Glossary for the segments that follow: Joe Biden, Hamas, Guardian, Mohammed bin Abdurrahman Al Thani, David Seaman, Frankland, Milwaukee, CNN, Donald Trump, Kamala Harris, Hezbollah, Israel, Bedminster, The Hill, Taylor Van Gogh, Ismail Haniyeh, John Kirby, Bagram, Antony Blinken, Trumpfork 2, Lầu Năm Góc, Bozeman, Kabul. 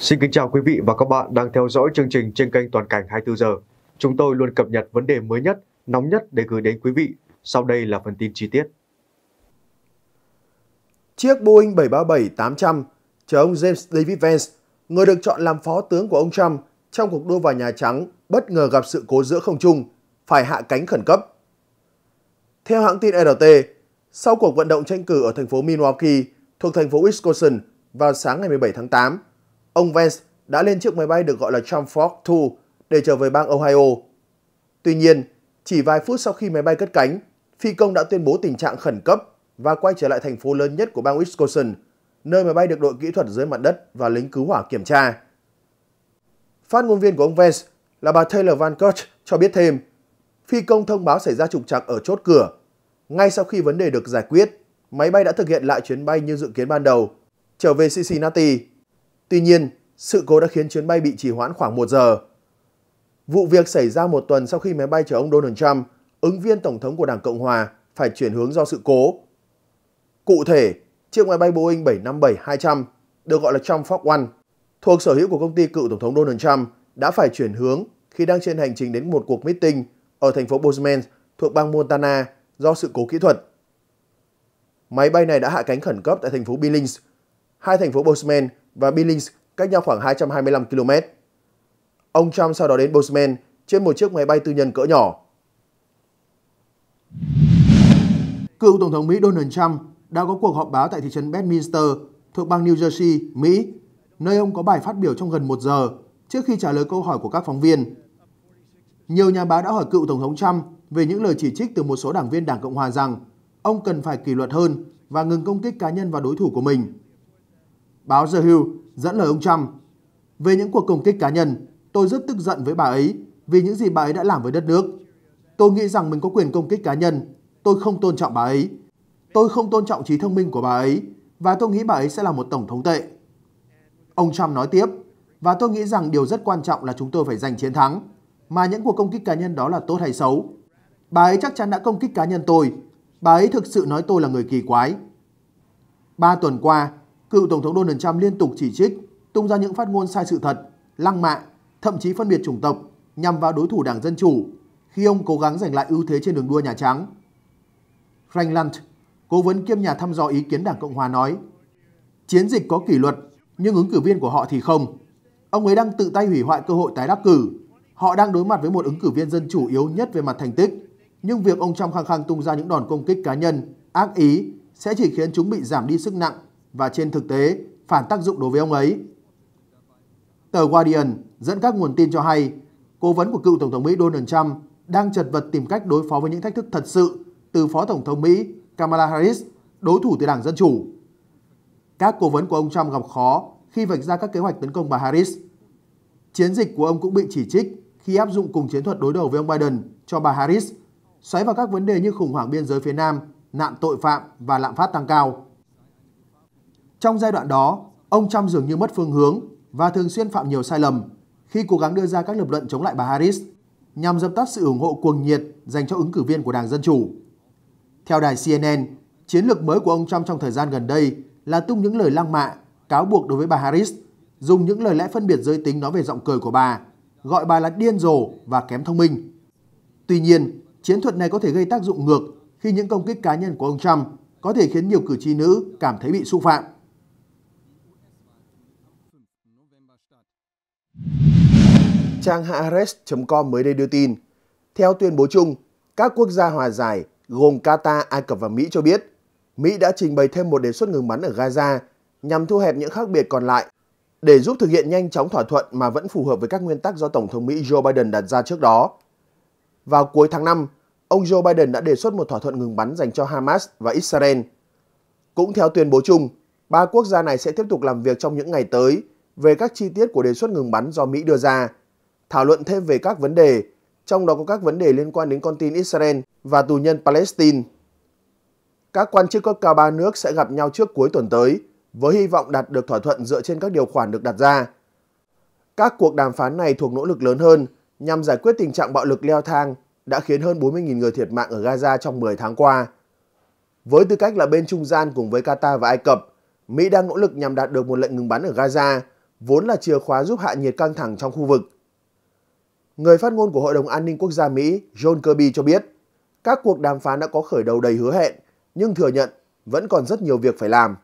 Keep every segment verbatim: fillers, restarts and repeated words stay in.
Xin kính chào quý vị và các bạn đang theo dõi chương trình trên kênh Toàn cảnh hai mươi tư giờ. Chúng tôi luôn cập nhật vấn đề mới nhất, nóng nhất để gửi đến quý vị. Sau đây là phần tin chi tiết. Chiếc Boeing bảy ba bảy tám trăm chở ông James David Vance, người được chọn làm phó tướng của ông Trump trong cuộc đua vào Nhà Trắng, bất ngờ gặp sự cố giữa không trung, phải hạ cánh khẩn cấp. Theo hãng tin rờ tê, sau cuộc vận động tranh cử ở thành phố Milwaukee thuộc thành phố Wisconsin vào sáng ngày mười bảy tháng tám, ông Vance đã lên chiếc máy bay được gọi là Trumpfork hai để trở về bang Ohio. Tuy nhiên, chỉ vài phút sau khi máy bay cất cánh, phi công đã tuyên bố tình trạng khẩn cấp và quay trở lại thành phố lớn nhất của bang Wisconsin, nơi máy bay được đội kỹ thuật dưới mặt đất và lính cứu hỏa kiểm tra. Phát ngôn viên của ông Vance là bà Taylor Van Gogh cho biết thêm, phi công thông báo xảy ra trục trặc ở chốt cửa. Ngay sau khi vấn đề được giải quyết, máy bay đã thực hiện lại chuyến bay như dự kiến ban đầu, trở về Cincinnati. Tuy nhiên, sự cố đã khiến chuyến bay bị trì hoãn khoảng một giờ. Vụ việc xảy ra một tuần sau khi máy bay chở ông Donald Trump, ứng viên tổng thống của Đảng Cộng Hòa, phải chuyển hướng do sự cố. Cụ thể, chiếc máy bay Boeing bảy năm bảy hai trăm, được gọi là Trumpfork một, thuộc sở hữu của công ty cựu tổng thống Donald Trump, đã phải chuyển hướng khi đang trên hành trình đến một cuộc meeting ở thành phố Bozeman thuộc bang Montana do sự cố kỹ thuật. Máy bay này đã hạ cánh khẩn cấp tại thành phố Billings. Hai thành phố Bozeman và Billings cách nhau khoảng hai trăm hai mươi lăm ki lô mét. Ông Trump sau đó đến Bozeman trên một chiếc máy bay tư nhân cỡ nhỏ. Cựu Tổng thống Mỹ Donald Trump đã có cuộc họp báo tại thị trấn Bedminster thuộc bang New Jersey, Mỹ, nơi ông có bài phát biểu trong gần một giờ trước khi trả lời câu hỏi của các phóng viên. Nhiều nhà báo đã hỏi cựu Tổng thống Trump về những lời chỉ trích từ một số đảng viên Đảng Cộng Hòa rằng ông cần phải kỷ luật hơn và ngừng công kích cá nhân và đối thủ của mình. Báo The Hill dẫn lời ông Trump, về những cuộc công kích cá nhân, tôi rất tức giận với bà ấy vì những gì bà ấy đã làm với đất nước. Tôi nghĩ rằng mình có quyền công kích cá nhân, tôi không tôn trọng bà ấy. Tôi không tôn trọng trí thông minh của bà ấy và tôi nghĩ bà ấy sẽ là một tổng thống tệ. Ông Trump nói tiếp, và tôi nghĩ rằng điều rất quan trọng là chúng tôi phải giành chiến thắng, mà những cuộc công kích cá nhân đó là tốt hay xấu. Bà ấy chắc chắn đã công kích cá nhân tôi, bà ấy thực sự nói tôi là người kỳ quái. Ba tuần qua, cựu Tổng thống Donald Trump liên tục chỉ trích, tung ra những phát ngôn sai sự thật, lăng mạ, thậm chí phân biệt chủng tộc nhằm vào đối thủ Đảng Dân Chủ khi ông cố gắng giành lại ưu thế trên đường đua Nhà Trắng. Frankland, cố vấn kiêm nhà thăm dò ý kiến Đảng Cộng Hòa nói, chiến dịch có kỷ luật nhưng ứng cử viên của họ thì không. Ông ấy đang tự tay hủy hoại cơ hội tái đắc cử. Họ đang đối mặt với một ứng cử viên dân chủ yếu nhất về mặt thành tích, nhưng việc ông Trump khăng khăng tung ra những đòn công kích cá nhân, ác ý sẽ chỉ khiến chúng bị giảm đi sức nặng và trên thực tế phản tác dụng đối với ông ấy. Tờ Guardian dẫn các nguồn tin cho hay, cố vấn của cựu Tổng thống Mỹ Donald Trump đang chật vật tìm cách đối phó với những thách thức thật sự từ Phó Tổng thống Mỹ Kamala Harris, đối thủ từ Đảng Dân Chủ. Các cố vấn của ông Trump gặp khó khi vạch ra các kế hoạch tấn công bà Harris. Chiến dịch của ông cũng bị chỉ trích khi áp dụng cùng chiến thuật đối đầu với ông Biden cho bà Harris, xoáy vào các vấn đề như khủng hoảng biên giới phía Nam, nạn tội phạm và lạm phát tăng cao. Trong giai đoạn đó, ông Trump dường như mất phương hướng và thường xuyên phạm nhiều sai lầm khi cố gắng đưa ra các lập luận chống lại bà Harris nhằm dập tắt sự ủng hộ cuồng nhiệt dành cho ứng cử viên của Đảng Dân Chủ. Theo đài xê en en, chiến lược mới của ông Trump trong thời gian gần đây là tung những lời lăng mạ, cáo buộc đối với bà Harris, dùng những lời lẽ phân biệt giới tính nói về giọng cười của bà, gọi bà là điên rồ và kém thông minh. Tuy nhiên, chiến thuật này có thể gây tác dụng ngược khi những công kích cá nhân của ông Trump có thể khiến nhiều cử tri nữ cảm thấy bị xúc phạm. Trang Ha-res chấm com mới đây đưa tin, theo tuyên bố chung, các quốc gia hòa giải gồm Qatar, Ai Cập và Mỹ cho biết, Mỹ đã trình bày thêm một đề xuất ngừng bắn ở Gaza nhằm thu hẹp những khác biệt còn lại để giúp thực hiện nhanh chóng thỏa thuận mà vẫn phù hợp với các nguyên tắc do Tổng thống Mỹ Joe Biden đặt ra trước đó. Vào cuối tháng năm, ông Joe Biden đã đề xuất một thỏa thuận ngừng bắn dành cho Hamas và Israel. Cũng theo tuyên bố chung, ba quốc gia này sẽ tiếp tục làm việc trong những ngày tới về các chi tiết của đề xuất ngừng bắn do Mỹ đưa ra, thảo luận thêm về các vấn đề, trong đó có các vấn đề liên quan đến con tin Israel và tù nhân Palestine. Các quan chức cấp cao ba nước sẽ gặp nhau trước cuối tuần tới, với hy vọng đạt được thỏa thuận dựa trên các điều khoản được đặt ra. Các cuộc đàm phán này thuộc nỗ lực lớn hơn nhằm giải quyết tình trạng bạo lực leo thang đã khiến hơn bốn mươi nghìn người thiệt mạng ở Gaza trong mười tháng qua. Với tư cách là bên trung gian cùng với Qatar và Ai Cập, Mỹ đang nỗ lực nhằm đạt được một lệnh ngừng bắn ở Gaza, vốn là chìa khóa giúp hạ nhiệt căng thẳng trong khu vực. Người phát ngôn của Hội đồng An ninh Quốc gia Mỹ John Kirby cho biết, các cuộc đàm phán đã có khởi đầu đầy hứa hẹn, nhưng thừa nhận vẫn còn rất nhiều việc phải làm.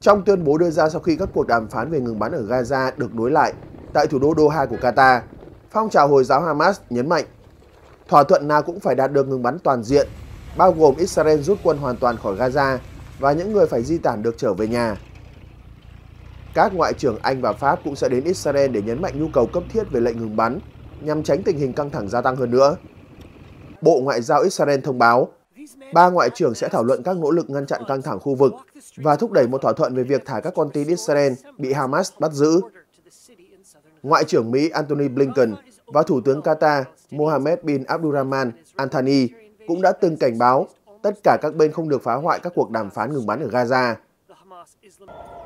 Trong tuyên bố đưa ra sau khi các cuộc đàm phán về ngừng bắn ở Gaza được nối lại tại thủ đô Doha của Qatar, phong trào Hồi giáo Hamas nhấn mạnh, thỏa thuận nào cũng phải đạt được ngừng bắn toàn diện, bao gồm Israel rút quân hoàn toàn khỏi Gaza và những người phải di tản được trở về nhà. Các ngoại trưởng Anh và Pháp cũng sẽ đến Israel để nhấn mạnh nhu cầu cấp thiết về lệnh ngừng bắn nhằm tránh tình hình căng thẳng gia tăng hơn nữa. Bộ Ngoại giao Israel thông báo, ba ngoại trưởng sẽ thảo luận các nỗ lực ngăn chặn căng thẳng khu vực và thúc đẩy một thỏa thuận về việc thả các con tin Israel bị Hamas bắt giữ. Ngoại trưởng Mỹ Antony Blinken và Thủ tướng Qatar Mohammed bin Abdurrahman Al Thani cũng đã từng cảnh báo tất cả các bên không được phá hoại các cuộc đàm phán ngừng bắn ở Gaza.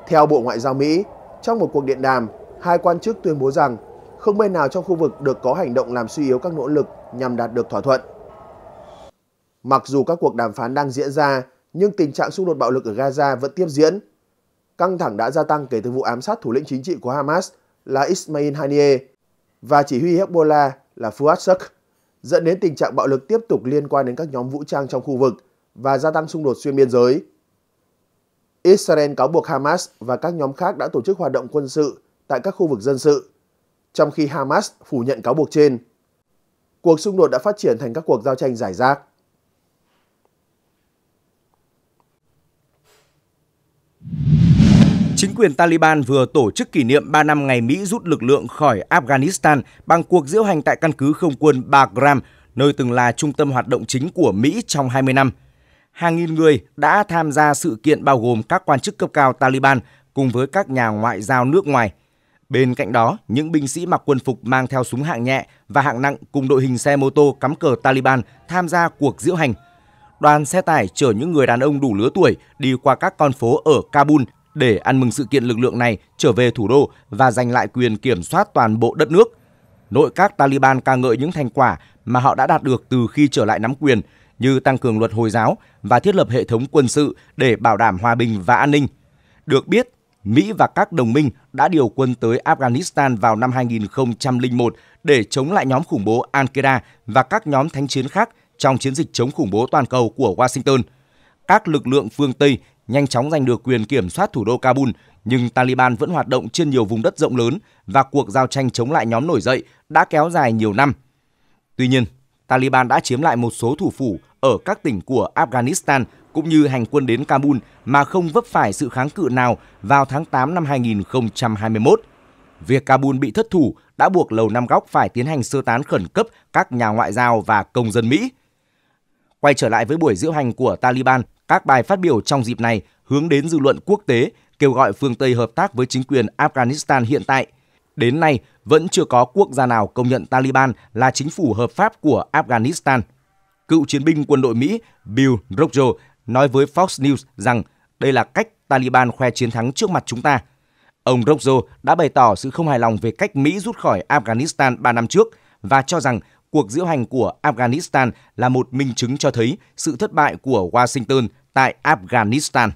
Theo Bộ Ngoại giao Mỹ, trong một cuộc điện đàm, hai quan chức tuyên bố rằng không bên nào trong khu vực được có hành động làm suy yếu các nỗ lực nhằm đạt được thỏa thuận. Mặc dù các cuộc đàm phán đang diễn ra, nhưng tình trạng xung đột bạo lực ở Gaza vẫn tiếp diễn. Căng thẳng đã gia tăng kể từ vụ ám sát thủ lĩnh chính trị của Hamas là Ismail Haniyeh và chỉ huy Hezbollah là Fuad Shukr, dẫn đến tình trạng bạo lực tiếp tục liên quan đến các nhóm vũ trang trong khu vực và gia tăng xung đột xuyên biên giới. Israel cáo buộc Hamas và các nhóm khác đã tổ chức hoạt động quân sự tại các khu vực dân sự, trong khi Hamas phủ nhận cáo buộc trên. Cuộc xung đột đã phát triển thành các cuộc giao tranh rải rác. Chính quyền Taliban vừa tổ chức kỷ niệm ba năm ngày Mỹ rút lực lượng khỏi Afghanistan bằng cuộc diễu hành tại căn cứ không quân Bagram, nơi từng là trung tâm hoạt động chính của Mỹ trong hai mươi năm. Hàng nghìn người đã tham gia sự kiện bao gồm các quan chức cấp cao Taliban cùng với các nhà ngoại giao nước ngoài. Bên cạnh đó, những binh sĩ mặc quân phục mang theo súng hạng nhẹ và hạng nặng cùng đội hình xe mô tô cắm cờ Taliban tham gia cuộc diễu hành. Đoàn xe tải chở những người đàn ông đủ lứa tuổi đi qua các con phố ở Kabul để ăn mừng sự kiện lực lượng này trở về thủ đô và giành lại quyền kiểm soát toàn bộ đất nước. Nội các Taliban ca ngợi những thành quả mà họ đã đạt được từ khi trở lại nắm quyền, như tăng cường luật Hồi giáo và thiết lập hệ thống quân sự để bảo đảm hòa bình và an ninh. Được biết, Mỹ và các đồng minh đã điều quân tới Afghanistan vào năm hai nghìn không trăm lẻ một để chống lại nhóm khủng bố Al-Qaeda và các nhóm thánh chiến khác trong chiến dịch chống khủng bố toàn cầu của Washington. Các lực lượng phương Tây nhanh chóng giành được quyền kiểm soát thủ đô Kabul, nhưng Taliban vẫn hoạt động trên nhiều vùng đất rộng lớn và cuộc giao tranh chống lại nhóm nổi dậy đã kéo dài nhiều năm. Tuy nhiên, Taliban đã chiếm lại một số thủ phủ ở các tỉnh của Afghanistan cũng như hành quân đến Kabul mà không vấp phải sự kháng cự nào vào tháng tám năm hai nghìn không trăm hai mươi mốt. Việc Kabul bị thất thủ đã buộc Lầu Năm Góc phải tiến hành sơ tán khẩn cấp các nhà ngoại giao và công dân Mỹ. Quay trở lại với buổi diễu hành của Taliban, các bài phát biểu trong dịp này hướng đến dư luận quốc tế, kêu gọi phương Tây hợp tác với chính quyền Afghanistan hiện tại. Đến nay, vẫn chưa có quốc gia nào công nhận Taliban là chính phủ hợp pháp của Afghanistan. Cựu chiến binh quân đội Mỹ Bill Roggio nói với Fox News rằng đây là cách Taliban khoe chiến thắng trước mặt chúng ta. Ông Roggio đã bày tỏ sự không hài lòng về cách Mỹ rút khỏi Afghanistan ba năm trước và cho rằng cuộc diễu hành của Afghanistan là một minh chứng cho thấy sự thất bại của Washington tại Afghanistan.